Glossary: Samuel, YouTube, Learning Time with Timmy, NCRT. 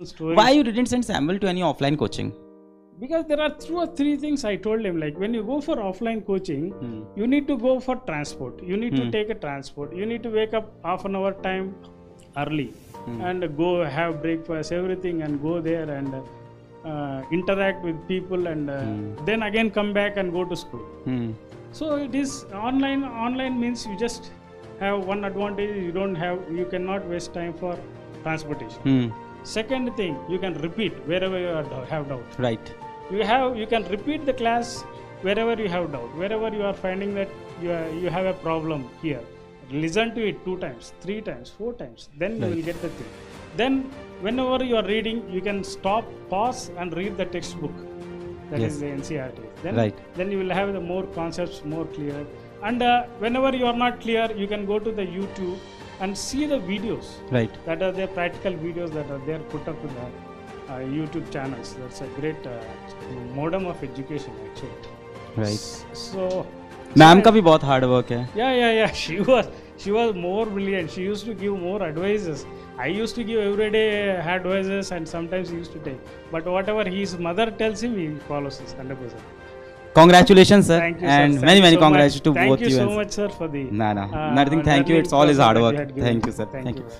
Stories. Why you didn't send Samuel to any offline coaching? Because there are two or three things I told him, like when you go for offline coaching, you need to go for transport, you need to take a transport, you need to wake up half an hour time early and go have breakfast, everything, and go there and interact with people, and then again come back and go to school. So it is online. Online means you just have one advantage, you don't have, you cannot waste time for transportation. Second thing, you can repeat wherever you have doubt. Right. You can repeat the class wherever you have doubt, wherever you are finding that you have a problem here. Listen to it 2 times, 3 times, 4 times, then you will get the thing. Then whenever you are reading, you can stop, pause and read the textbook. That is the NCRT. Then, then you will have the more concepts, more clear. And whenever you are not clear, you can go to the YouTube and see the videos that are their practical videos that are there put up in the YouTube channels. That's a great modem of education actually. So ma'am ka bhi bahut hard work hai. Yeah, she was more brilliant. She used to give more advices. I used to give everyday advices and sometimes he used to take, but whatever his mother tells him, he follows us 100%. Congratulations, sir. Thank you, sir. And many congratulations to both you. Thank you so much, sir, for the nothing. Thank you. It's all his hard work. Thank you, sir. Thank you.